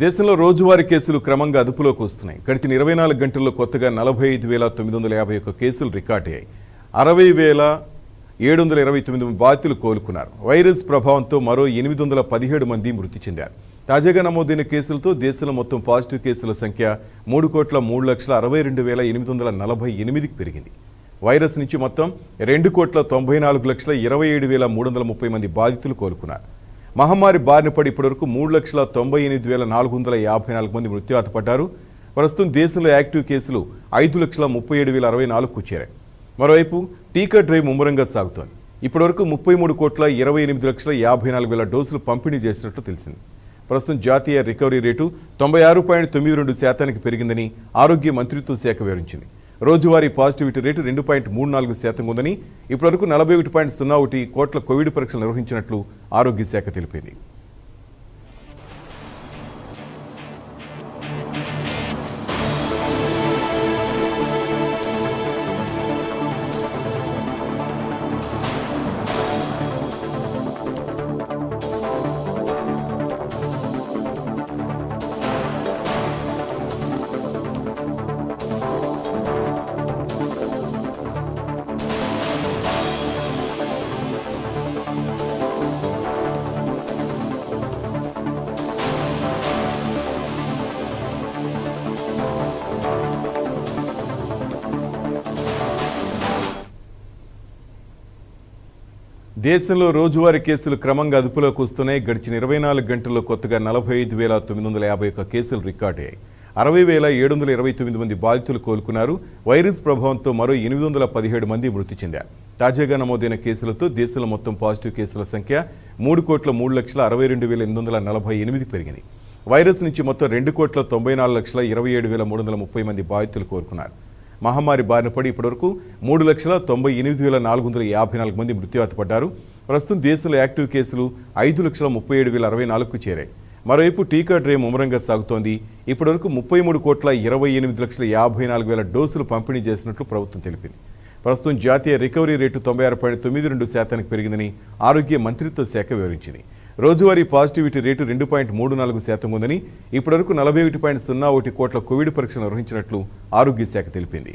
దేశంలో రోజువారీ కేసులు క్రమంగా అదుపులోకి వస్తున్నాయి. గడిచిన 24 గంటల్లో కొత్తగా 45951 కేసులు రికార్డ్ అయ్యాయి. 60729 బాధితులు కోలుకున్నారు. వైరస్ ప్రభావంతో మరో 817 మంది మృతి చెందారు. తాజాగా నమోదైన కేసులతో దేశంలో మొత్తం పాజిటివ్ కేసుల సంఖ్య 3,362,848కి పెరిగింది. వైరస్ నుంచి మొత్తం 2,94,27,330 మంది బాధితులు కోలుకున్నారు. మహమ్మారి బారిన పడి ఇప్పటివరకు 3,98,454 మంది మృత్యువాత పడ్డారు. ప్రస్తుతం దేశంలో యాక్టివ్ కేసులు 5,37,064కు చేరాయి. మరోవైపు టీకా డ్రైవ్ ముమ్మరంగా సాగుతోంది. ఇప్పటివరకు 33,28,54,000 డోసులు పంపిణీ చేసినట్లు తెలిసింది. ప్రస్తుతం జాతీయ రికవరీ రేటు 96.92% పెరిగిందని ఆరోగ్య మంత్రిత్వ శాఖ వివరించింది. రోజువారీ పాజిటివిటీ రేటు 2.34% ఉందని ఇప్పటివరకు 41.01 కోట్ల కోవిడ్ పరీక్షలు నిర్వహించినట్లు ఆరోగ్య శాఖ తెలిపింది. దేశంలో రోజువారీ కేసులు క్రమంగా అదుపులోకి వస్తున్నాయి. గడిచిన 24 గంటల్లో కొత్తగా 45,951 కేసులు రికార్డ్ అయ్యాయి. 60,729 మంది బాధితులు కోలుకున్నారు. వైరస్ ప్రభావంతో మరో 817 మంది మృతి చెందారు. తాజాగా నమోదైన కేసులతో దేశంలో మొత్తం పాజిటివ్ కేసుల సంఖ్య 3,03,62,848 పెరిగింది. వైరస్ నుంచి మొత్తం 2,94,27,330 మంది బాధితులు కోలుకున్నారు. మహమ్మారి బారిన పడి ఇప్పటివరకు 3,98,454 మంది మృత్యువాత పడ్డారు. ప్రస్తుతం దేశంలో యాక్టివ్ కేసులు 5,37,064కు చేరాయి. మరోవైపు టీకా డ్రైవ్ ముమ్మరంగా సాగుతోంది. ఇప్పటివరకు 33,28,54,000 డోసులు పంపిణీ చేసినట్లు ప్రభుత్వం తెలిపింది. ప్రస్తుతం జాతీయ రికవరీ రేటు 96.92% పెరిగిందని ఆరోగ్య మంత్రిత్వ శాఖ వివరించింది. రోజువారీ పాజిటివిటీ రేటు 2.34% ఉందని ఇప్పటివరకు 41.01 కోట్ల కోవిడ్ పరీక్షలు నిర్వహించినట్లు ఆరోగ్య శాఖ తెలిపింది.